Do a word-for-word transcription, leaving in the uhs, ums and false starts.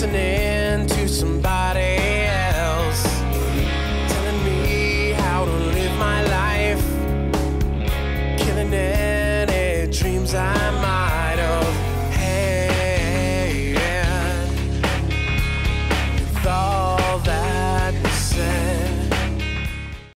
listening to somebody.